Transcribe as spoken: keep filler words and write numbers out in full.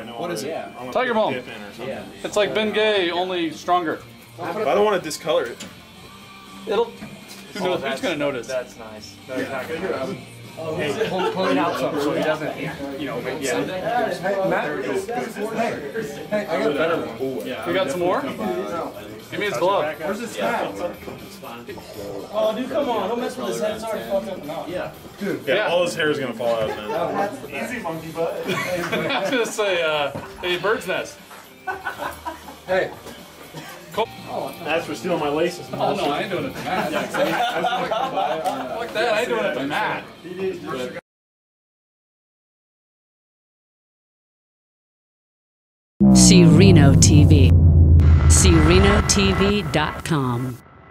I know what is it? Yeah. I want Tiger Balm. Yeah. It's like Ben Gay, only stronger. I don't want to discolor it. It'll. Who knows? Who's gonna notice? That's nice. That's not gonna happen. Hey, point out something so he doesn't, you know, make yeah. Matt, hey, I got a better one. You got some more? Give me his glove. Where's his hat? Oh, dude, come on. Don't mess with his head. It's already fucked up enough. Yeah. Dude, yeah, all his hair is going to fall out, man. Easy, monkey butt. I was going to say, uh, hey, bird's nest. Hey. That's for stealing my laces. Oh, no, I ain't doing it to Matt. Fuck that, I ain't doing it to Matt. SEERENOTV. SEERENOTV dot com